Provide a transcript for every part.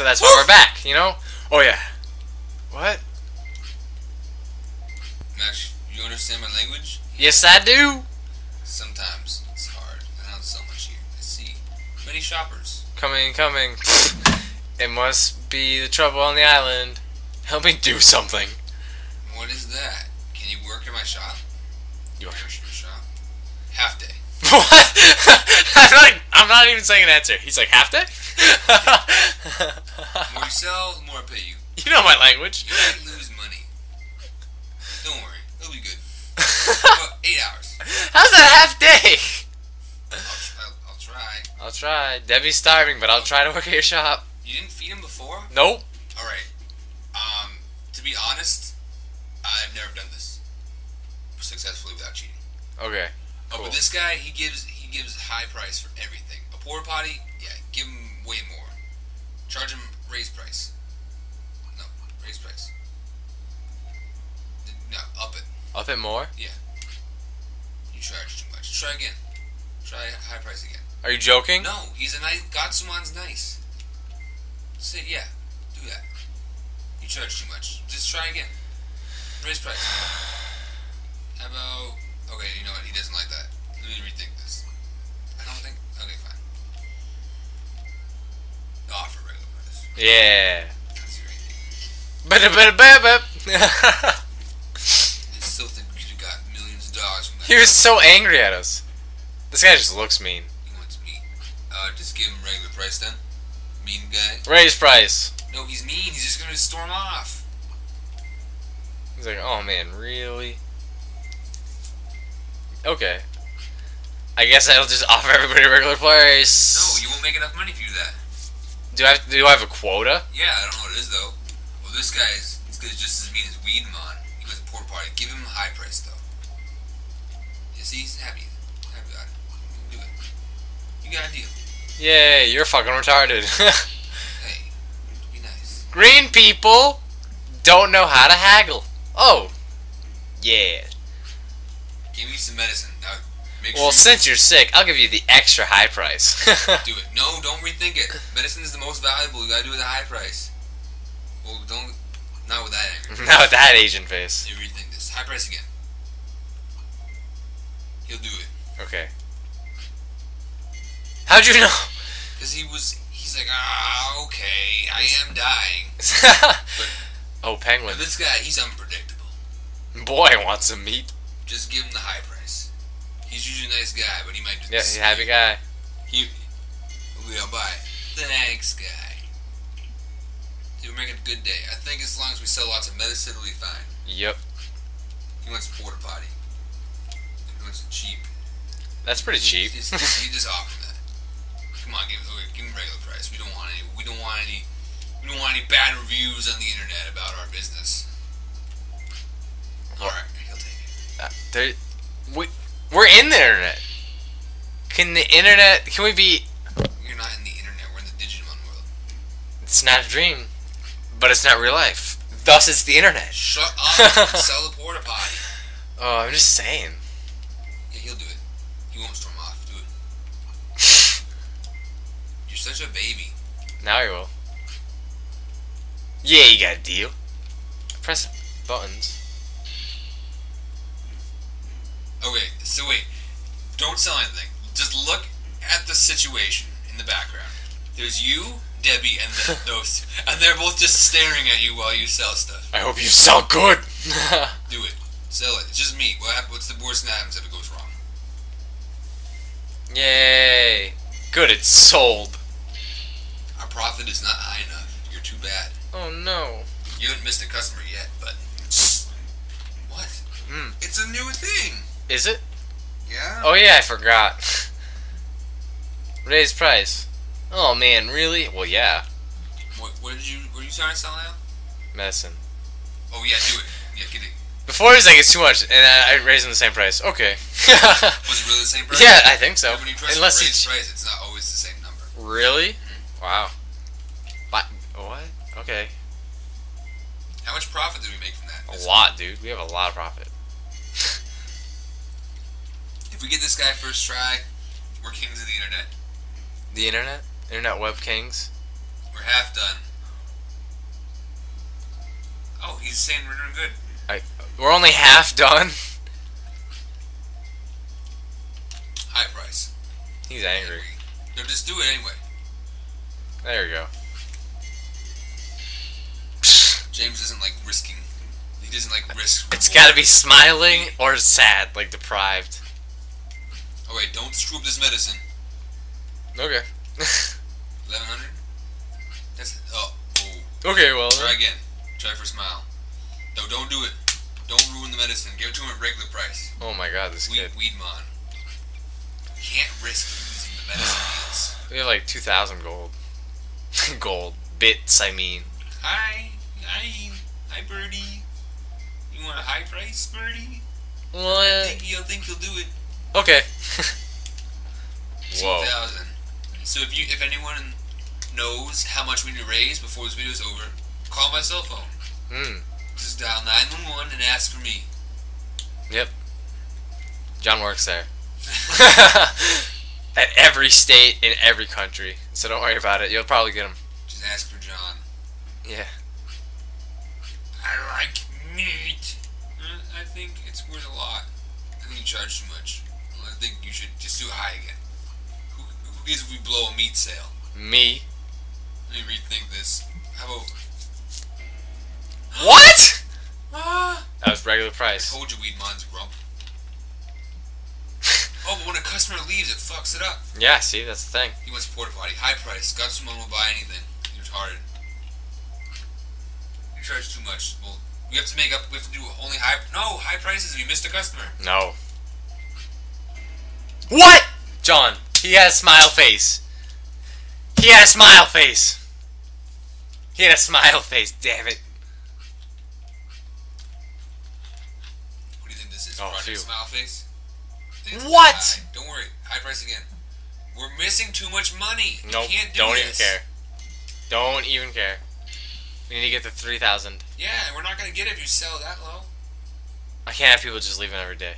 so that's why we're back, you know? Oh yeah. What? Max, you understand my language? Yes, I do. Sometimes it's hard. I don't so much here. I see many shoppers. Coming. It must be the trouble on the island. Help me do something. What is that? Can you work in my shop? Your shop? Half day. What? I'm not even saying an answer. He's like, half day? The more you sell, the more I pay you. You know my language. You might lose money. Don't worry, it'll be good. About 8 hours. How's that half day? I'll try. Debbie's starving, but I'll try to work at your shop. You didn't feed him before? Nope. Alright. To be honest, I've never done this successfully without cheating. Okay. Cool. Oh, but this guy, he gives high price for everything. A porta potty, yeah, give him way more. Charge him raise price. No, up it. Up it more? Yeah. You charge too much. Try again. Try high price again. Are you joking? No, he's a nice. Gatsumon's nice. See, yeah, do that. You charge too much. Just try again. Raise price. How about? Okay, you know what? He doesn't like that. Let me rethink this. I don't think. Okay, fine. Offer regular price. Yeah. But. I still think we could have got millions of dollars from that. He was so angry at us. This guy just looks mean. He wants meat. Just give him regular price then. Mean guy. Raise price. No, he's mean. He's just gonna storm off. He's like, oh man, really? Okay. I guess I'll just offer everybody a regular price. No, you won't make enough money if you do that. Do I have a quota? Yeah, I don't know what it is though. Well, this guy is just as mean as Weedmon. He was a poor party. Give him a high price though. You see, he's happy. Do it. You got a deal. Yay, you're fucking retarded. Hey, be nice. Green people don't know how to haggle. Oh, yeah. Give me some medicine. Well, since you're sick, I'll give you the extra high price. Do it. No, don't rethink it. Medicine is the most valuable. You gotta do it at a high price. Well, don't. Not with that angry face. Not with that Asian face. You rethink this. High price again. He'll do it. Okay. How'd you know? Because he's like, ah, okay, I am dying. But, oh, penguin. This guy, he's unpredictable. Boy, I want some meat. Just give him the high price. He's usually a nice guy, but he might just... Yeah, he's a happy guy. We'll buy it. Thanks, guy. Dude, we're making a good day. I think as long as we sell lots of medicine, we'll be fine. Yep. He wants a porta potty. He wants it cheap. That's pretty cheap. He just offered that. Come on, give him regular price. We don't want any bad reviews on the internet about our business. All right. We're in the internet. Can we be... You're not in the internet, we're in the Digimon world. It's not a dream, but it's not real life. Thus it's the internet. Shut up and sell the porta potty. Oh, I'm just saying. Yeah, he'll do it. He won't storm off, do it. You're such a baby. Now he will. Yeah, you got a deal. Press buttons. Okay, so wait. Don't sell anything. Just look at the situation in the background. There's you, Debbie, and those, and they're both just staring at you while you sell stuff. I hope you sell good. Do it. Sell it. It's just me. What's the worst that happens if it goes wrong? Yay! Good. It's sold. Our profit is not high enough. You're too bad. Oh no. You haven't missed a customer yet, but what? Mm. It's a new thing. Is it? Yeah. Oh yeah, I forgot. Raise price. Oh man, really? Well, yeah. What were you trying to sell now? Medicine. Oh yeah, do it. Yeah, get it. Before he was like, it's too much, and I raised him the same price. Okay. Was it really the same price? Yeah, I think so. When you press unless raise price, it's not always the same number. Really? Mm-hmm. Wow. But what? Okay. How much profit did we make from that? A lot, dude. We have a lot of profit. If we get this guy first try, we're kings of the internet. The internet? Internet web kings? We're half done. He's saying we're doing good. We're only half done. Hi, Bryce. He's angry. No, just do it anyway. There you go. James isn't like risking. He doesn't like risk. Reward. It's gotta be smiling or sad, like deprived. Oh wait, don't screw up this medicine. Okay. 1100. That's oh. Okay, well. Try again. Try for a smile. No, don't do it. Don't ruin the medicine. Give it to him at regular price. Oh my God, this kid. Weedmon. You can't risk losing the medicine deals. We have like 2,000 gold. Gold bits, I mean. Hi, Birdie. You want a high price, Birdie? What? I think he'll do it. Okay. 2,000. So if anyone knows how much we need to raise before this video is over, call my cell phone. Hmm. Just dial 911 and ask for me. Yep. John works there. At every state in every country. So don't worry about it. You'll probably get him. Just ask for John. Yeah. I like meat. I think it's worth a lot. I think you charge too much. I think you should just do it high again. Who cares if we blow a meat sale? Me. Let me rethink this. How about... What? That was regular price. I told you Weedmon's a grump. Oh, but when a customer leaves, it fucks it up. Yeah, see, that's the thing. He wants porta potty, high price. Got someone will buy anything. You're retarded. You charge too much. Well, we have to make up. We have to do only high. No, high prices. We missed a customer. No. What? John, he had a smile face. He had a smile face. He had a smile face. Damn it. Oh, smile face. What? Don't worry. High price again. We're missing too much money. Nope. We can't do this. Don't even care. We need to get the 3,000. Yeah, we're not going to get it if you sell that low. I can't have people just leaving every day.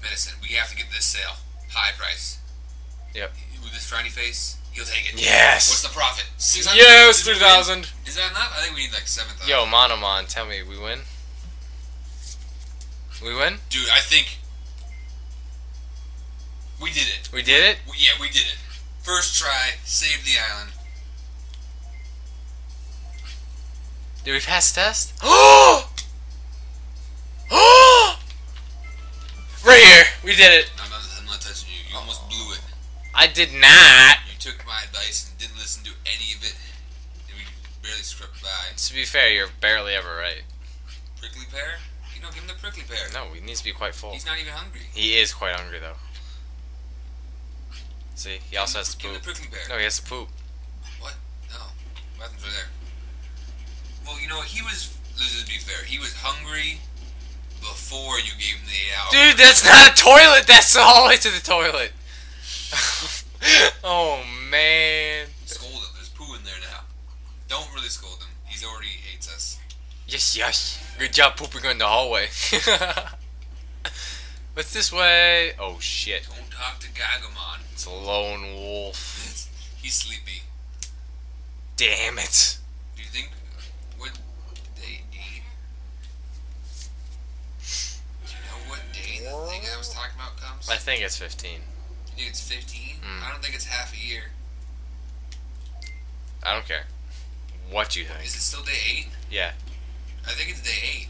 Medicine. We have to get this sale. High price. Yep. With this frowny face, he'll take it. Yes. What's the profit? 600? Yes, 3,000. Is that enough? I think we need like 7,000. Yo, Monomon, tell me we win. We win? Dude, I think we did it. We did it? Yeah, we did it. First try, save the island. Did we pass the test? Oh! Oh! Right here. We did it. I'm not touching you. You almost blew it. I did not. You took my advice and didn't listen to any of it. And we barely scraped by. To be fair, you're barely ever right. Prickly pear? No, give him the prickly pear. No, he needs to be quite full. He's not even hungry. He is quite hungry, though. See, he also has to poop. Give him the prickly pear. No, he has to poop. What? No. Bathrooms are there. Well, you know, he was... Let's just be fair. He was hungry before you gave him the 8 hours. Dude, that's not a toilet! That's the hallway to the toilet! Oh, man. Scold him. There's poo in there now. Don't really scold him. He's already hates us. Yes, yes. Good job pooping in the hallway. What's this way? Oh, shit. Don't talk to Gagamon. It's a lone wolf. He's sleepy. Damn it. Do you think... What day 8? Do you know what day the thing I was talking about comes? I think it's 15. You think it's 15? Mm. I don't think it's half a year. I don't care. What do you think? Is it still day 8? Yeah. I think it's day 8.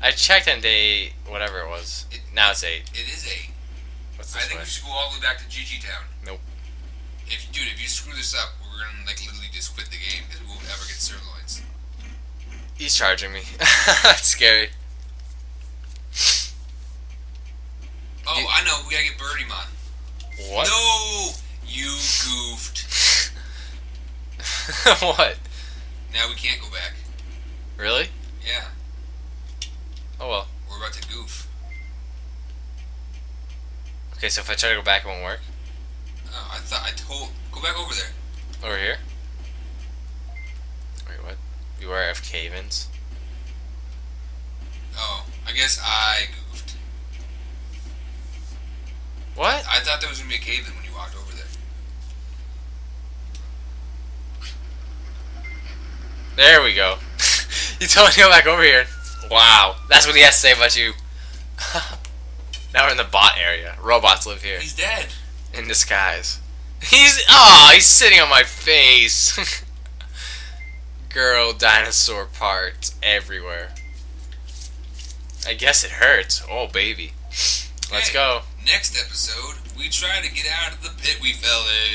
I checked on day 8, whatever it was. Now it's 8. It is 8. What's this? I think we should go all the way back to GG Town. Nope. Dude, if you screw this up, we're gonna like literally just quit the game because we won't ever get sirloins. He's charging me. That's scary. Oh, I know. We gotta get Birdiemon. What? No, you goofed. What? Now we can't go back. Really? Yeah. Oh well. We're about to goof. Okay, so if I try to go back, it won't work? Oh, I thought I told... Go back over there. Over here? Wait, what? Beware of cave-ins. Oh, I guess I goofed. What? I thought there was going to be a cave-in when you walked over there. There we go. You told me to go back over here. Wow. That's what he has to say about you. Now we're in the bot area. Robots live here. He's dead. In disguise. He's... Aw, oh, he's sitting on my face. Girl, dinosaur parts everywhere. I guess it hurts. Oh, baby. Let's go. Next episode, we try to get out of the pit we fell in.